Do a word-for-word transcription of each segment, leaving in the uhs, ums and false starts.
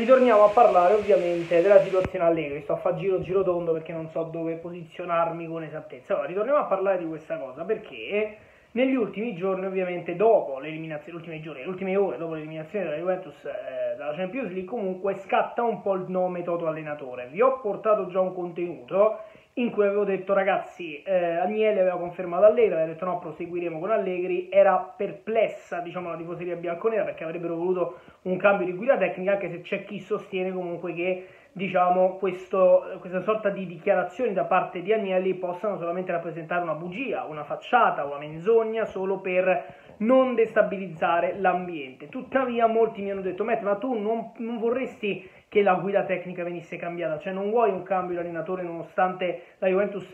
Ritorniamo a parlare ovviamente della situazione Allegri. Sto a far giro giro tondo perché non so dove posizionarmi con esattezza. Allora, ritorniamo a parlare di questa cosa perché negli ultimi giorni, ovviamente dopo l'eliminazione, ultime giorni, ultime ore dopo l'eliminazione della Juventus eh, dalla Champions League, comunque scatta un po' il nome Toto allenatore. Vi ho portato già un contenuto in cui avevo detto ragazzi, eh, Agnelli aveva confermato Allegri, aveva detto no, proseguiremo con Allegri. Era perplessa, diciamo, la tifoseria bianconera perché avrebbero voluto un cambio di guida tecnica, anche se c'è chi sostiene comunque che, diciamo, questo, questa sorta di dichiarazioni da parte di Agnelli possano solamente rappresentare una bugia, una facciata, una menzogna solo per non destabilizzare l'ambiente. Tuttavia molti mi hanno detto Matt, ma tu non, non vorresti che la guida tecnica venisse cambiata, cioè non vuoi un cambio di allenatore nonostante la Juventus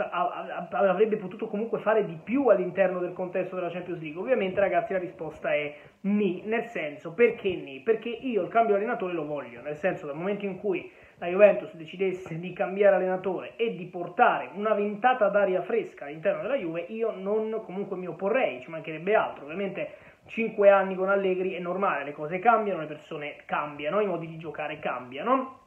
avrebbe potuto comunque fare di più all'interno del contesto della Champions League? Ovviamente ragazzi la risposta è ni, nel senso, perché ni? Perché io il cambio di allenatore lo voglio, nel senso dal momento in cui la Juventus decidesse di cambiare allenatore e di portare una ventata d'aria fresca all'interno della Juve, io non comunque mi opporrei, ci mancherebbe altro. Ovviamente cinque anni con Allegri è normale, le cose cambiano, le persone cambiano, i modi di giocare cambiano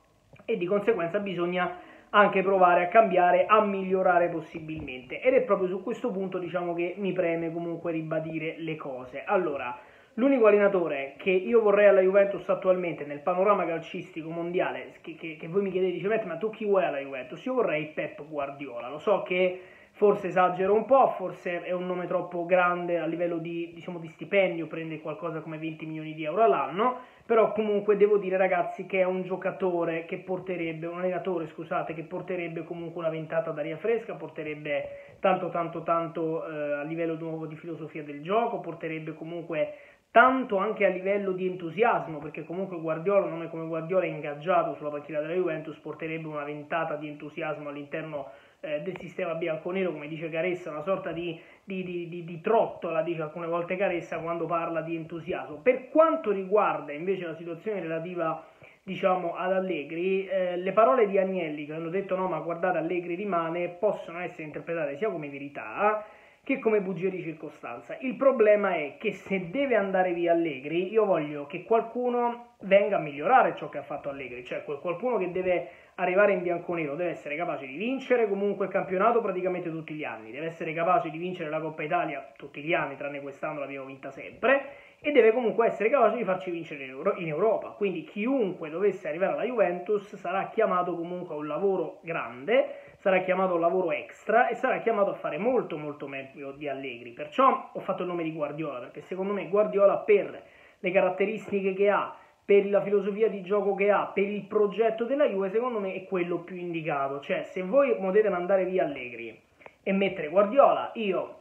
e di conseguenza bisogna anche provare a cambiare, a migliorare possibilmente, ed è proprio su questo punto, diciamo, che mi preme comunque ribadire le cose. Allora, l'unico allenatore che io vorrei alla Juventus attualmente nel panorama calcistico mondiale, che, che, che voi mi chiedete, dice, ma tu chi vuoi alla Juventus? Io vorrei Pep Guardiola. Lo so che forse esagero un po', forse è un nome troppo grande a livello di, diciamo, di stipendio, prende qualcosa come venti milioni di euro all'anno, però comunque devo dire ragazzi che è un giocatore che porterebbe, un allenatore scusate, che porterebbe comunque una ventata d'aria fresca, porterebbe tanto tanto tanto eh, a livello nuovo di filosofia del gioco, porterebbe comunque tanto anche a livello di entusiasmo, perché comunque Guardiola, un nome come Guardiola ingaggiato sulla panchina della Juventus, porterebbe una ventata di entusiasmo all'interno eh, del sistema bianconero, come dice Caressa, una sorta di, di, di, di, di trottola, dice alcune volte Caressa, quando parla di entusiasmo. Per quanto riguarda invece la situazione relativa, diciamo, ad Allegri, eh, le parole di Agnelli che hanno detto no ma guardate Allegri rimane, possono essere interpretate sia come verità che come bugie di circostanza. Il problema è che se deve andare via Allegri, io voglio che qualcuno venga a migliorare ciò che ha fatto Allegri, cioè quel qualcuno che deve arrivare in bianconero deve essere capace di vincere comunque il campionato praticamente tutti gli anni, deve essere capace di vincere la Coppa Italia tutti gli anni, tranne quest'anno l'abbiamo vinta sempre, e deve comunque essere capace di farci vincere in Europa. Quindi chiunque dovesse arrivare alla Juventus sarà chiamato comunque a un lavoro grande, sarà chiamato a un lavoro extra e sarà chiamato a fare molto molto meglio di Allegri. Perciò ho fatto il nome di Guardiola, perché secondo me Guardiola, per le caratteristiche che ha, per la filosofia di gioco che ha, per il progetto della Juve, secondo me è quello più indicato. Cioè, se voi potete mandare via Allegri e mettere Guardiola, io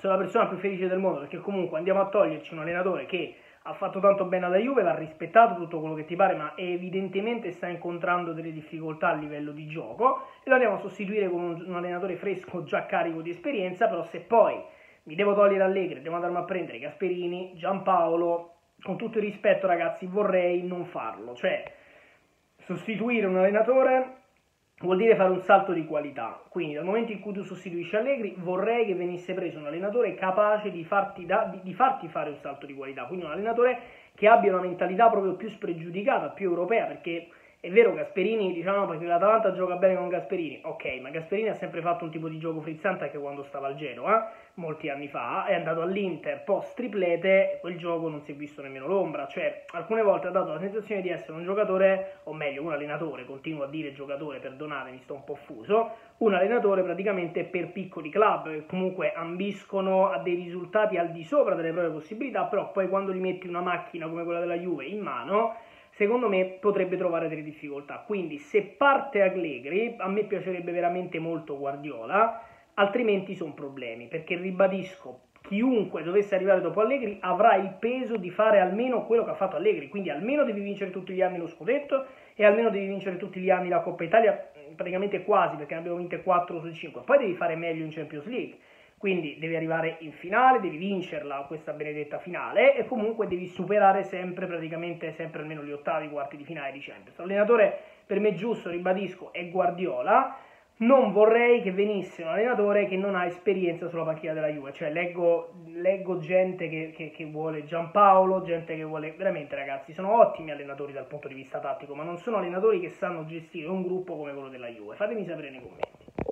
sono la persona più felice del mondo, perché comunque andiamo a toglierci un allenatore che ha fatto tanto bene alla Juve, l'ha rispettato, tutto quello che ti pare, ma evidentemente sta incontrando delle difficoltà a livello di gioco, e lo andiamo a sostituire con un, un allenatore fresco, già carico di esperienza. Però se poi mi devo togliere Allegri, devo andarmi a prendere Gasperini, Giampaolo, con tutto il rispetto ragazzi vorrei non farlo. Cioè, sostituire un allenatore vuol dire fare un salto di qualità, quindi dal momento in cui tu sostituisci Allegri vorrei che venisse preso un allenatore capace di farti, da, di, di farti fare un salto di qualità, quindi un allenatore che abbia una mentalità proprio più spregiudicata, più europea, perché è vero Gasperini, diciamo, perché l'Atalanta gioca bene con Gasperini, ok, ma Gasperini ha sempre fatto un tipo di gioco frizzante anche quando stava al Genoa, molti anni fa, è andato all'Inter post triplete, quel gioco non si è visto nemmeno l'ombra. Cioè alcune volte ha dato la sensazione di essere un giocatore, o meglio un allenatore, continuo a dire giocatore, perdonatemi, sto un po' fuso, un allenatore praticamente per piccoli club che comunque ambiscono a dei risultati al di sopra delle proprie possibilità, però poi quando gli metti una macchina come quella della Juve in mano, secondo me potrebbe trovare delle difficoltà. Quindi se parte Allegri, a me piacerebbe veramente molto Guardiola, altrimenti sono problemi, perché ribadisco, chiunque dovesse arrivare dopo Allegri avrà il peso di fare almeno quello che ha fatto Allegri, quindi almeno devi vincere tutti gli anni lo scudetto e almeno devi vincere tutti gli anni la Coppa Italia, praticamente quasi, perché ne abbiamo vinte quattro su cinque, poi devi fare meglio in Champions League, quindi devi arrivare in finale, devi vincerla questa benedetta finale e comunque devi superare sempre, praticamente sempre, almeno gli ottavi, quarti di finale di Champions. L'allenatore per me giusto, ribadisco, è Guardiola, non vorrei che venisse un allenatore che non ha esperienza sulla panchina della Juve. Cioè leggo, leggo gente che, che, che vuole Giampaolo, gente che vuole... Veramente ragazzi, sono ottimi allenatori dal punto di vista tattico, ma non sono allenatori che sanno gestire un gruppo come quello della Juve. Fatemi sapere nei commenti.